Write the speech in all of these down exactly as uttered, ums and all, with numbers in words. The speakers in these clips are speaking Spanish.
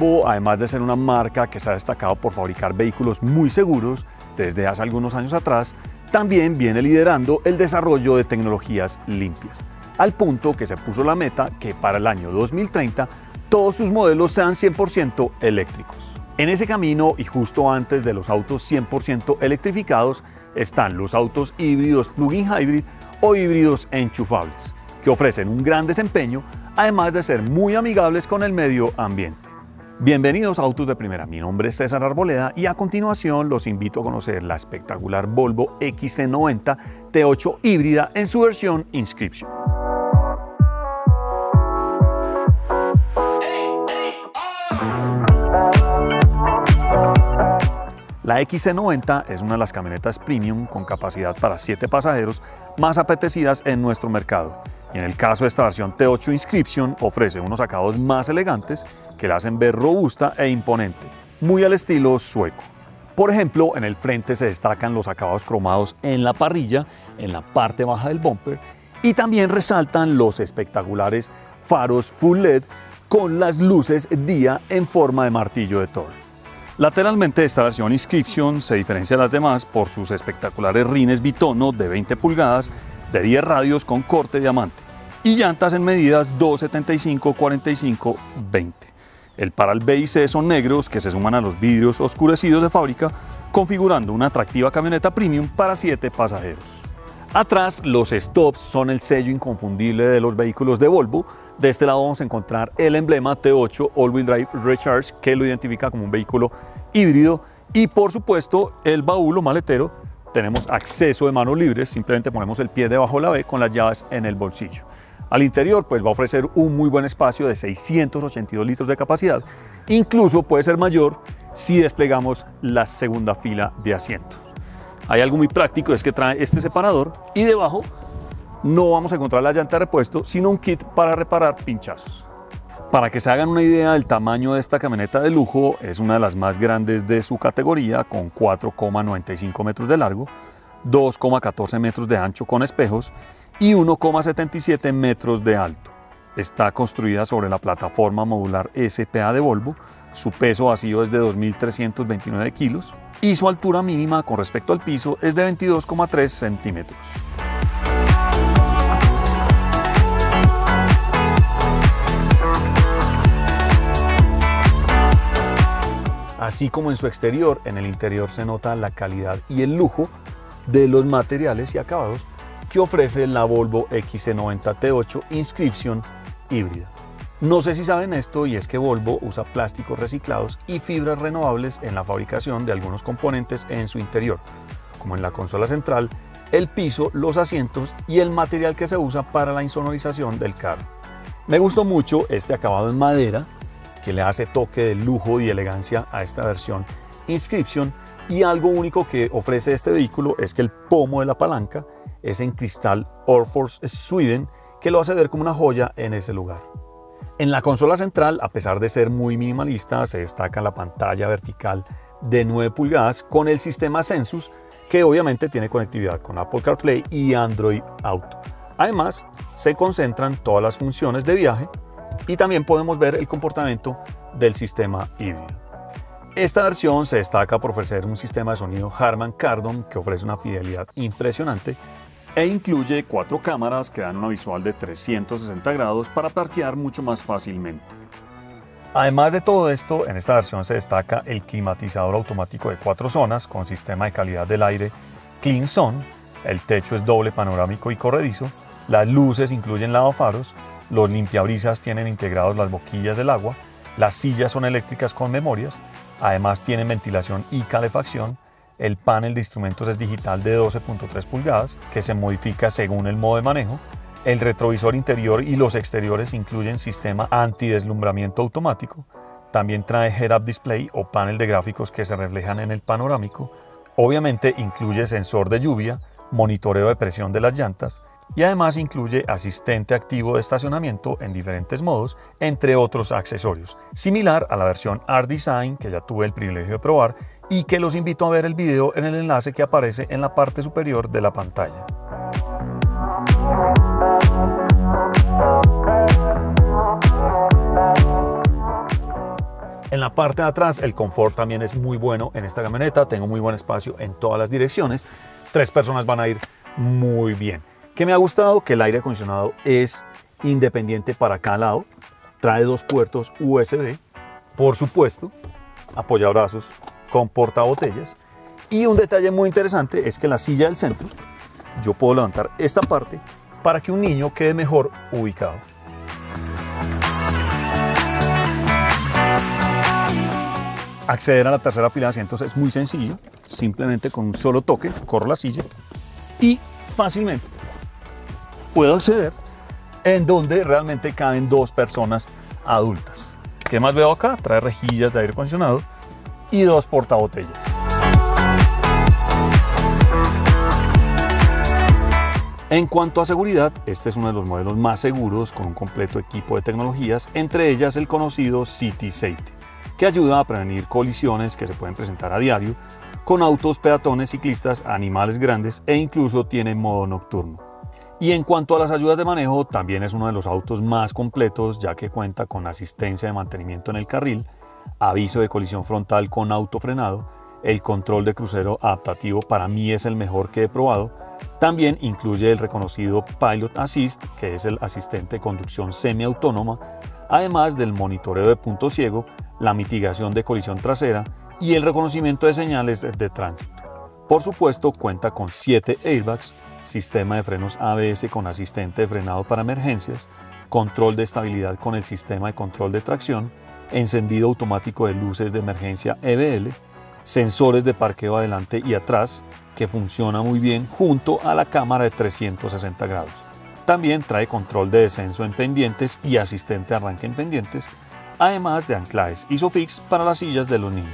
Volvo, además de ser una marca que se ha destacado por fabricar vehículos muy seguros desde hace algunos años atrás, también viene liderando el desarrollo de tecnologías limpias, al punto que se puso la meta que para el año dos mil treinta todos sus modelos sean cien por ciento eléctricos. En ese camino y justo antes de los autos cien por ciento electrificados están los autos híbridos plug-in hybrid o híbridos enchufables, que ofrecen un gran desempeño, además de ser muy amigables con el medio ambiente. Bienvenidos a Autos de Primera, mi nombre es César Arboleda y a continuación los invito a conocer la espectacular Volvo X C noventa T ocho híbrida en su versión Inscription. La X C noventa es una de las camionetas premium con capacidad para siete pasajeros más apetecidas en nuestro mercado. Y en el caso de esta versión T ocho Inscription ofrece unos acabados más elegantes que la hacen ver robusta e imponente, muy al estilo sueco. Por ejemplo, en el frente se destacan los acabados cromados en la parrilla, en la parte baja del bumper, y también resaltan los espectaculares faros full L E D con las luces día en forma de martillo de Thor. Lateralmente esta versión Inscription se diferencia de las demás por sus espectaculares rines bitono de veinte pulgadas, de diez radios con corte diamante y llantas en medidas dos setenta y cinco, cuarenta y cinco, veinte. El para el B y C son negros que se suman a los vidrios oscurecidos de fábrica, configurando una atractiva camioneta premium para siete pasajeros. Atrás, los stops son el sello inconfundible de los vehículos de Volvo. De este lado vamos a encontrar el emblema T ocho All-Wheel Drive Recharge, que lo identifica como un vehículo híbrido, y por supuesto el baúl o maletero. Tenemos acceso de manos libres, simplemente ponemos el pie debajo de la B con las llaves en el bolsillo. Al interior pues va a ofrecer un muy buen espacio de seiscientos ochenta y dos litros de capacidad, incluso puede ser mayor si desplegamos la segunda fila de asientos. Hay algo muy práctico, es que trae este separador y debajo no vamos a encontrar la llanta de repuesto, sino un kit para reparar pinchazos. Para que se hagan una idea del tamaño de esta camioneta de lujo, es una de las más grandes de su categoría, con cuatro coma noventa y cinco metros de largo, dos coma catorce metros de ancho con espejos y uno coma setenta y siete metros de alto. Está construida sobre la plataforma modular S P A de Volvo, su peso vacío es de dos mil trescientos veintinueve kilos y su altura mínima con respecto al piso es de veintidós coma tres centímetros. Así como en su exterior, en el interior se nota la calidad y el lujo de los materiales y acabados que ofrece la Volvo X C noventa T ocho Inscription híbrida. No sé si saben esto, y es que Volvo usa plásticos reciclados y fibras renovables en la fabricación de algunos componentes en su interior, como en la consola central, el piso, los asientos y el material que se usa para la insonorización del carro. Me gustó mucho este acabado en madera, que le hace toque de lujo y elegancia a esta versión Inscription, y algo único que ofrece este vehículo es que el pomo de la palanca es en cristal Orfors Sweden, que lo hace ver como una joya en ese lugar. En la consola central, a pesar de ser muy minimalista, se destaca la pantalla vertical de nueve pulgadas con el sistema Sensus, que obviamente tiene conectividad con Apple CarPlay y Android Auto. Además, se concentran todas las funciones de viaje y también podemos ver el comportamiento del sistema híbrido. Esta versión se destaca por ofrecer un sistema de sonido Harman Kardon que ofrece una fidelidad impresionante e incluye cuatro cámaras que dan una visual de trescientos sesenta grados para parquear mucho más fácilmente. Además de todo esto, en esta versión se destaca el climatizador automático de cuatro zonas con sistema de calidad del aire Clean Zone, el techo es doble panorámico y corredizo, las luces incluyen lavafaros, los limpiabrisas tienen integrados las boquillas del agua, las sillas son eléctricas con memorias, además tienen ventilación y calefacción, el panel de instrumentos es digital de doce punto tres pulgadas que se modifica según el modo de manejo, el retrovisor interior y los exteriores incluyen sistema antideslumbramiento automático, también trae head-up display o panel de gráficos que se reflejan en el panorámico, obviamente incluye sensor de lluvia, monitoreo de presión de las llantas, y además incluye asistente activo de estacionamiento en diferentes modos, entre otros accesorios, similar a la versión R-Design que ya tuve el privilegio de probar y que los invito a ver el video en el enlace que aparece en la parte superior de la pantalla. En la parte de atrás el confort también es muy bueno en esta camioneta, tengo muy buen espacio en todas las direcciones, tres personas van a ir muy bien. ¿Qué me ha gustado? Que el aire acondicionado es independiente para cada lado, trae dos puertos U S B, por supuesto, apoyabrazos con portabotellas, y un detalle muy interesante es que la silla del centro, yo puedo levantar esta parte para que un niño quede mejor ubicado. Acceder a la tercera fila de asientos es muy sencillo, simplemente con un solo toque, corro la silla y fácilmente puedo acceder en donde realmente caben dos personas adultas. ¿Qué más veo acá? Trae rejillas de aire acondicionado y dos portabotellas. En cuanto a seguridad, este es uno de los modelos más seguros con un completo equipo de tecnologías, entre ellas el conocido City Safety, que ayuda a prevenir colisiones que se pueden presentar a diario con autos, peatones, ciclistas, animales grandes e incluso tiene modo nocturno. Y en cuanto a las ayudas de manejo, también es uno de los autos más completos ya que cuenta con asistencia de mantenimiento en el carril, aviso de colisión frontal con autofrenado, el control de crucero adaptativo para mí es el mejor que he probado, también incluye el reconocido Pilot Assist, que es el asistente de conducción semiautónoma, además del monitoreo de punto ciego, la mitigación de colisión trasera y el reconocimiento de señales de tránsito. Por supuesto, cuenta con siete airbags, sistema de frenos A B S con asistente de frenado para emergencias, control de estabilidad con el sistema de control de tracción, encendido automático de luces de emergencia E B L, sensores de parqueo adelante y atrás, que funciona muy bien junto a la cámara de trescientos sesenta grados. También trae control de descenso en pendientes y asistente de arranque en pendientes, además de anclajes ISOFIX para las sillas de los niños.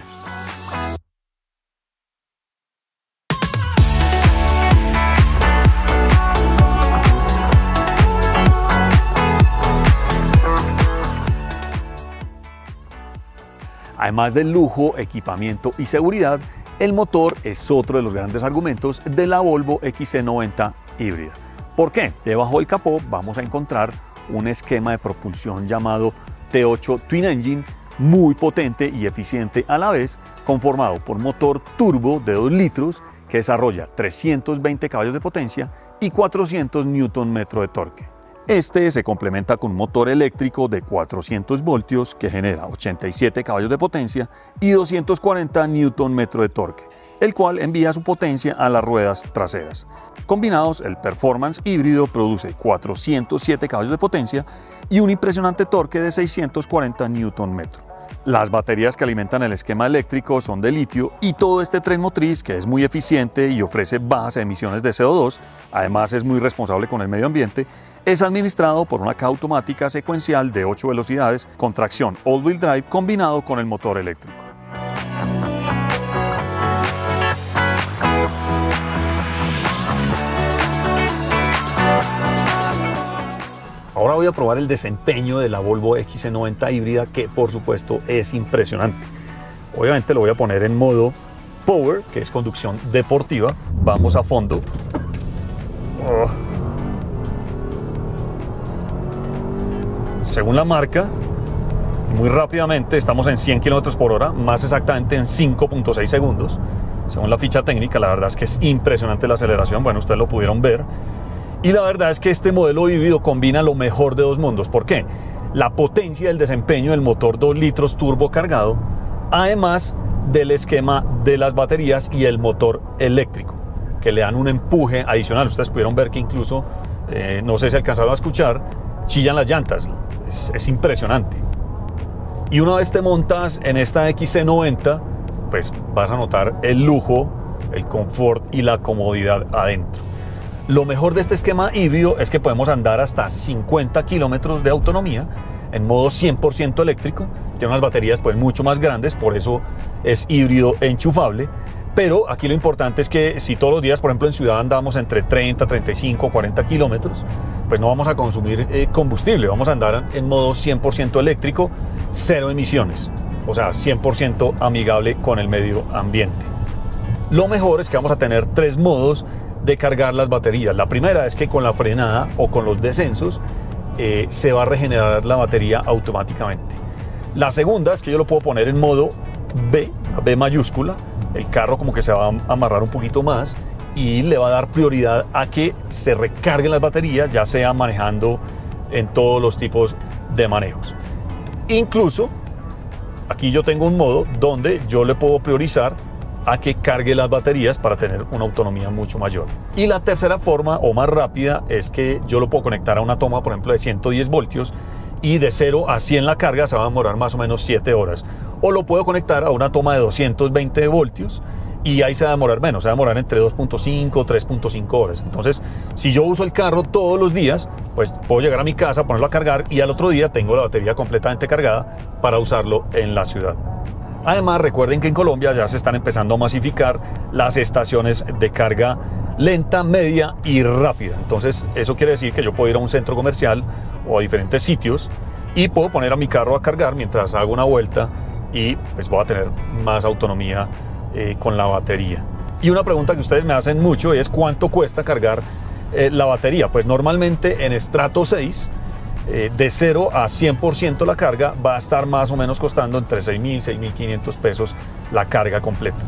Además del lujo, equipamiento y seguridad, el motor es otro de los grandes argumentos de la Volvo X C noventa híbrida. ¿Por qué? Debajo del capó vamos a encontrar un esquema de propulsión llamado T ocho Twin Engine, muy potente y eficiente a la vez, conformado por motor turbo de dos litros que desarrolla trescientos veinte caballos de potencia y cuatrocientos newton metros de torque. Este se complementa con un motor eléctrico de cuatrocientos voltios que genera ochenta y siete caballos de potencia y doscientos cuarenta newton metros de torque, el cual envía su potencia a las ruedas traseras. Combinados, el performance híbrido produce cuatrocientos siete caballos de potencia y un impresionante torque de seiscientos cuarenta newton metros. Las baterías que alimentan el esquema eléctrico son de litio y todo este tren motriz, que es muy eficiente y ofrece bajas emisiones de C O dos, además es muy responsable con el medio ambiente, es administrado por una caja automática secuencial de ocho velocidades con tracción all-wheel drive combinado con el motor eléctrico. Ahora voy a probar el desempeño de la Volvo X C noventa híbrida, que por supuesto es impresionante. Obviamente lo voy a poner en modo Power, que es conducción deportiva. Vamos a fondo. Oh. Según la marca, muy rápidamente estamos en cien kilómetros por hora, más exactamente en cinco punto seis segundos. Según la ficha técnica, la verdad es que es impresionante la aceleración. Bueno, ustedes lo pudieron ver. Y la verdad es que este modelo híbrido combina lo mejor de dos mundos. ¿Por qué? La potencia del desempeño del motor dos litros turbo cargado, además del esquema de las baterías y el motor eléctrico, que le dan un empuje adicional. Ustedes pudieron ver que incluso, eh, no sé si alcanzaron a escuchar, chillan las llantas. Es, es impresionante. Y una vez te montas en esta X C noventa, pues vas a notar el lujo, el confort y la comodidad adentro. Lo mejor de este esquema híbrido es que podemos andar hasta cincuenta kilómetros de autonomía en modo cien por ciento eléctrico. Tiene unas baterías pues mucho más grandes, por eso es híbrido enchufable. Pero aquí lo importante es que si todos los días, por ejemplo, en ciudad andamos entre treinta, treinta y cinco, cuarenta kilómetros, pues no vamos a consumir eh, combustible, vamos a andar en modo cien por ciento eléctrico, cero emisiones, o sea, cien por ciento amigable con el medio ambiente. Lo mejor es que vamos a tener tres modos de cargar las baterías. La primera es que con la frenada o con los descensos eh, se va a regenerar la batería automáticamente. La segunda es que yo lo puedo poner en modo B, B mayúscula. El carro como que se va a amarrar un poquito más y le va a dar prioridad a que se recarguen las baterías, ya sea manejando en todos los tipos de manejos. Incluso aquí yo tengo un modo donde yo le puedo priorizar a que cargue las baterías para tener una autonomía mucho mayor. Y la tercera forma, o más rápida, es que yo lo puedo conectar a una toma, por ejemplo, de ciento diez voltios, y de cero a cien la carga se va a demorar más o menos siete horas. O lo puedo conectar a una toma de doscientos veinte voltios y ahí se va a demorar menos, se va a demorar entre dos punto cinco a tres punto cinco horas. Entonces, si yo uso el carro todos los días, pues puedo llegar a mi casa, ponerlo a cargar y al otro día tengo la batería completamente cargada para usarlo en la ciudad. Además, recuerden que en Colombia ya se están empezando a masificar las estaciones de carga lenta, media y rápida. Entonces, eso quiere decir que yo puedo ir a un centro comercial o a diferentes sitios y puedo poner a mi carro a cargar mientras hago una vuelta y pues voy a tener más autonomía eh, con la batería. Y una pregunta que ustedes me hacen mucho es ¿cuánto cuesta cargar eh, la batería? Pues normalmente en estrato seis, Eh, de cero a cien por ciento la carga va a estar más o menos costando entre seis mil y seis mil quinientos pesos la carga completa.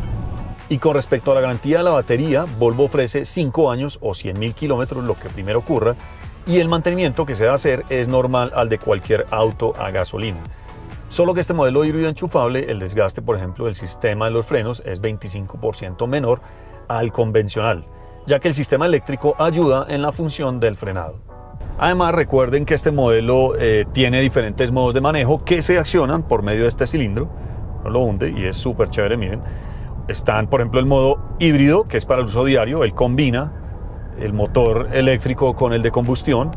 Y con respecto a la garantía de la batería, Volvo ofrece cinco años o cien mil kilómetros, lo que primero ocurra, y el mantenimiento que se va a hacer es normal al de cualquier auto a gasolina. Solo que este modelo híbrido enchufable, el desgaste, por ejemplo, del sistema de los frenos es veinticinco por ciento menor al convencional, ya que el sistema eléctrico ayuda en la función del frenado. Además, recuerden que este modelo eh, tiene diferentes modos de manejo que se accionan por medio de este cilindro. No lo hunde y es súper chévere, miren. Están, por ejemplo, el modo híbrido, que es para el uso diario. Él combina el motor eléctrico con el de combustión.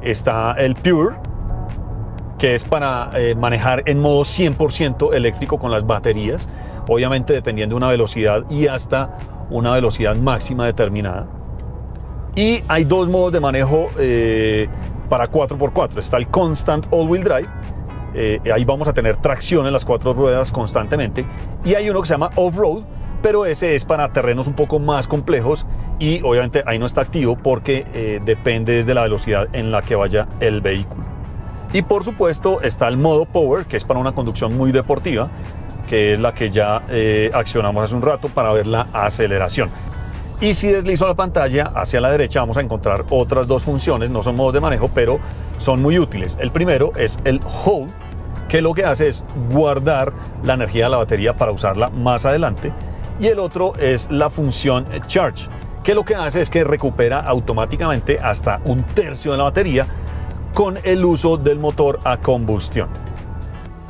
Está el Pure, que es para eh, manejar en modo cien por ciento eléctrico con las baterías. Obviamente, dependiendo de una velocidad y hasta una velocidad máxima determinada. Y hay dos modos de manejo eh, para cuatro por cuatro. Está el Constant All-Wheel Drive. Eh, ahí vamos a tener tracción en las cuatro ruedas constantemente. Y hay uno que se llama Off-Road, pero ese es para terrenos un poco más complejos. Y obviamente ahí no está activo porque eh, depende de la velocidad en la que vaya el vehículo. Y por supuesto está el modo Power, que es para una conducción muy deportiva, que es la que ya eh, accionamos hace un rato para ver la aceleración. Y si deslizo la pantalla hacia la derecha vamos a encontrar otras dos funciones, no son modos de manejo, pero son muy útiles. El primero es el Hold, que lo que hace es guardar la energía de la batería para usarla más adelante. Y el otro es la función Charge, que lo que hace es que recupera automáticamente hasta un tercio de la batería con el uso del motor a combustión.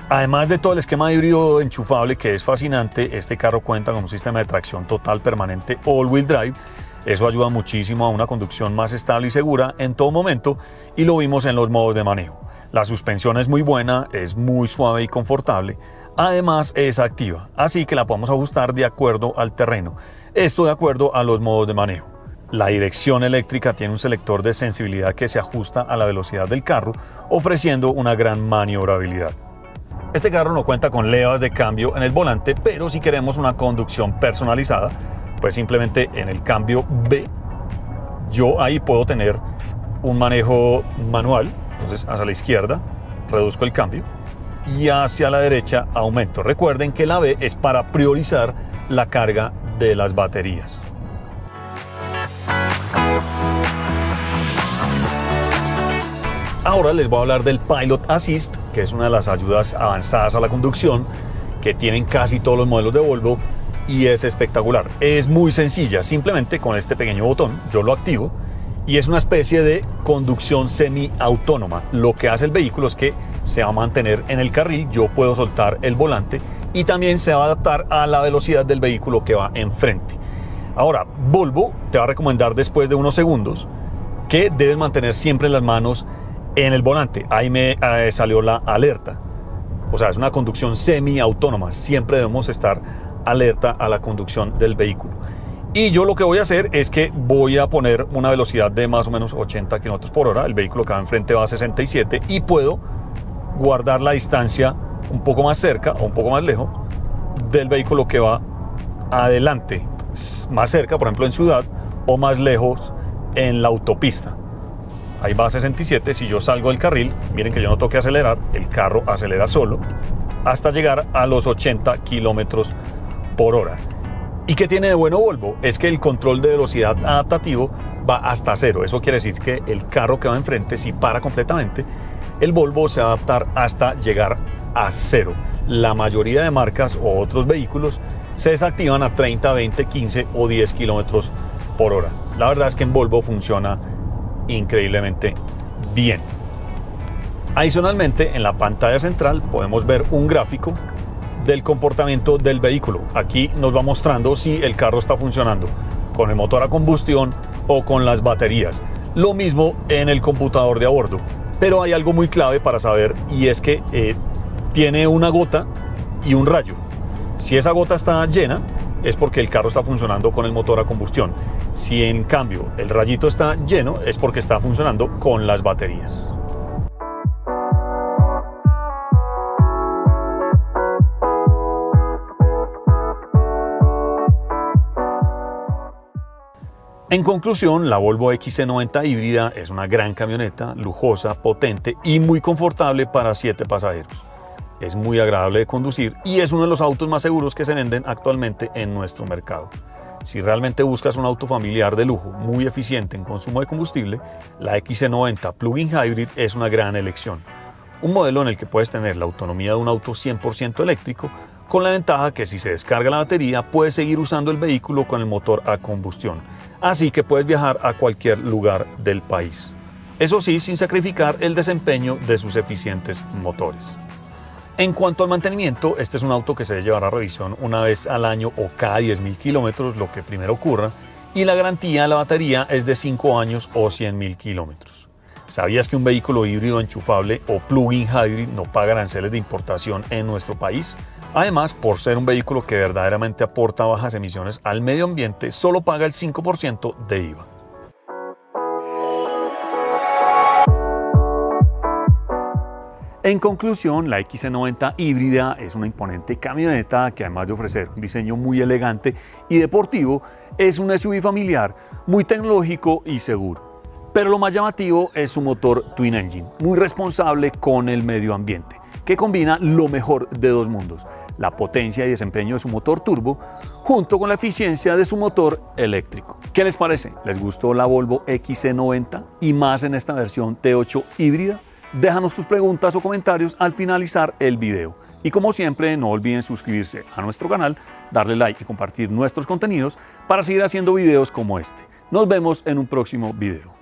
Además de todo el esquema híbrido enchufable que es fascinante, este carro cuenta con un sistema de tracción total permanente all-wheel drive. Eso ayuda muchísimo a una conducción más estable y segura en todo momento y lo vimos en los modos de manejo. La suspensión es muy buena, es muy suave y confortable. Además es activa, así que la podemos ajustar de acuerdo al terreno. Esto de acuerdo a los modos de manejo. La dirección eléctrica tiene un selector de sensibilidad que se ajusta a la velocidad del carro, ofreciendo una gran maniobrabilidad. Este carro no cuenta con levas de cambio en el volante, pero si queremos una conducción personalizada, pues simplemente en el cambio B, yo ahí puedo tener un manejo manual. Entonces hacia la izquierda reduzco el cambio y hacia la derecha aumento. Recuerden que la B es para priorizar la carga de las baterías. Ahora les voy a hablar del Pilot Assist, que es una de las ayudas avanzadas a la conducción que tienen casi todos los modelos de Volvo y es espectacular. Es muy sencilla, simplemente con este pequeño botón yo lo activo y es una especie de conducción semiautónoma. Lo que hace el vehículo es que se va a mantener en el carril, yo puedo soltar el volante y también se va a adaptar a la velocidad del vehículo que va enfrente. Ahora, Volvo te va a recomendar después de unos segundos que debes mantener siempre las manos en el volante. Ahí me eh, salió la alerta. O sea, es una conducción semiautónoma. Siempre debemos estar alerta a la conducción del vehículo. Y yo lo que voy a hacer es que voy a poner una velocidad de más o menos ochenta kilómetros por hora. El vehículo que va enfrente va a sesenta y siete y puedo guardar la distancia un poco más cerca o un poco más lejos del vehículo que va adelante. Más cerca, por ejemplo, en ciudad o más lejos en la autopista. ahí va a sesenta y siete, si yo salgo del carril, miren que yo no tengo que acelerar, el carro acelera solo hasta llegar a los ochenta kilómetros por hora. ¿Y qué tiene de bueno Volvo? Es que el control de velocidad adaptativo va hasta cero. Eso quiere decir que el carro que va enfrente, si para completamente, el Volvo se va a adaptar hasta llegar a cero. La mayoría de marcas o otros vehículos se desactivan a treinta, veinte, quince o diez kilómetros por hora. La verdad es que en Volvo funciona increíblemente bien. Adicionalmente, en la pantalla central podemos ver un gráfico del comportamiento del vehículo. Aquí nos va mostrando si el carro está funcionando con el motor a combustión o con las baterías. Lo mismo en el computador de a bordo. Pero hay algo muy clave para saber, y es que eh, tiene una gota y un rayo. Si esa gota está llena, es porque el carro está funcionando con el motor a combustión. Si en cambio el rayito está lleno, es porque está funcionando con las baterías. En conclusión, la Volvo X C noventa híbrida es una gran camioneta, lujosa, potente y muy confortable para siete pasajeros. Es muy agradable de conducir y es uno de los autos más seguros que se venden actualmente en nuestro mercado. Si realmente buscas un auto familiar de lujo, muy eficiente en consumo de combustible, la X C noventa Plug-in Hybrid es una gran elección. Un modelo en el que puedes tener la autonomía de un auto cien por ciento eléctrico, con la ventaja que si se descarga la batería, puedes seguir usando el vehículo con el motor a combustión. Así que puedes viajar a cualquier lugar del país. Eso sí, sin sacrificar el desempeño de sus eficientes motores. En cuanto al mantenimiento, este es un auto que se debe llevar a revisión una vez al año o cada diez mil kilómetros, lo que primero ocurra. Y la garantía de la batería es de cinco años o cien mil kilómetros. ¿Sabías que un vehículo híbrido enchufable o plug-in hybrid no paga aranceles de importación en nuestro país? Además, por ser un vehículo que verdaderamente aporta bajas emisiones al medio ambiente, solo paga el cinco por ciento de I V A. En conclusión, la X C noventa híbrida es una imponente camioneta que, además de ofrecer un diseño muy elegante y deportivo, es un S U V familiar, muy tecnológico y seguro. Pero lo más llamativo es su motor Twin Engine, muy responsable con el medio ambiente, que combina lo mejor de dos mundos, la potencia y desempeño de su motor turbo, junto con la eficiencia de su motor eléctrico. ¿Qué les parece? ¿Les gustó la Volvo X C noventa y más en esta versión T ocho híbrida? Déjanos tus preguntas o comentarios al finalizar el video. Y como siempre, no olviden suscribirse a nuestro canal, darle like y compartir nuestros contenidos para seguir haciendo videos como este. Nos vemos en un próximo video.